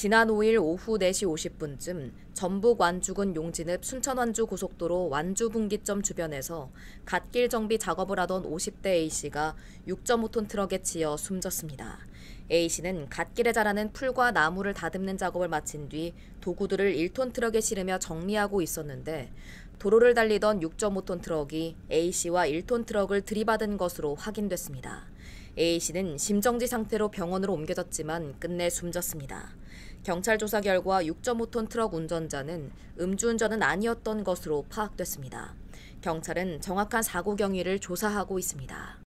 지난 5일 오후 4시 50분쯤 전북 완주군 용진읍 순천완주 고속도로 완주 분기점 주변에서 갓길 정비 작업을 하던 50대 A씨가 6.5톤 트럭에 치여 숨졌습니다. A씨는 갓길에 자라는 풀과 나무를 다듬는 작업을 마친 뒤 도구들을 1톤 트럭에 실으며 정리하고 있었는데 도로를 달리던 6.5톤 트럭이 A씨와 1톤 트럭을 들이받은 것으로 확인됐습니다. A씨는 심정지 상태로 병원으로 옮겨졌지만 끝내 숨졌습니다. 경찰 조사 결과 6.5톤 트럭 운전자는 음주운전은 아니었던 것으로 파악됐습니다. 경찰은 정확한 사고 경위를 조사하고 있습니다.